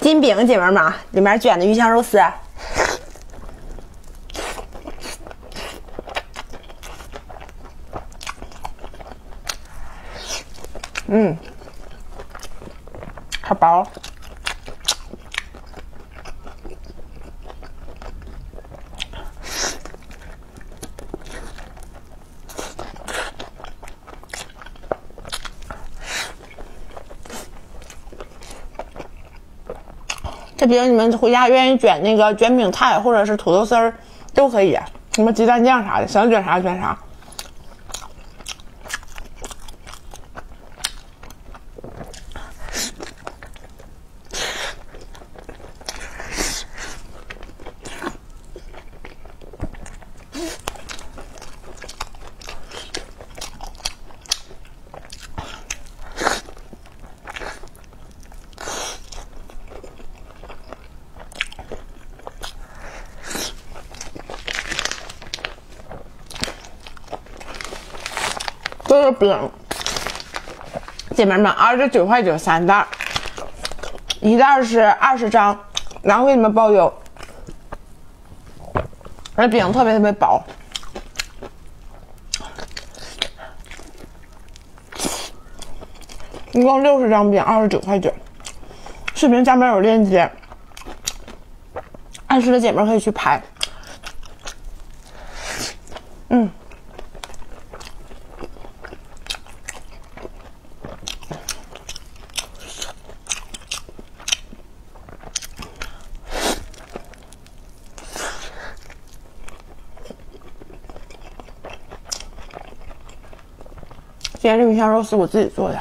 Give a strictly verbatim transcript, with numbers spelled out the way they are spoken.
金饼姐妹们，里面卷的鱼香肉丝。 嗯，好薄。这饼你们回家愿意卷那个卷饼菜或者是土豆丝儿都可以，什么鸡蛋酱啥的，想卷啥卷啥。 这个饼，姐妹们，二十九块九三袋，一袋是二十张，然后给你们包邮。这饼特别特别薄。 一共六十张饼，二十九块九。视频下面有链接，爱吃的姐妹可以去拍。嗯，今天这鱼香肉丝我自己做的。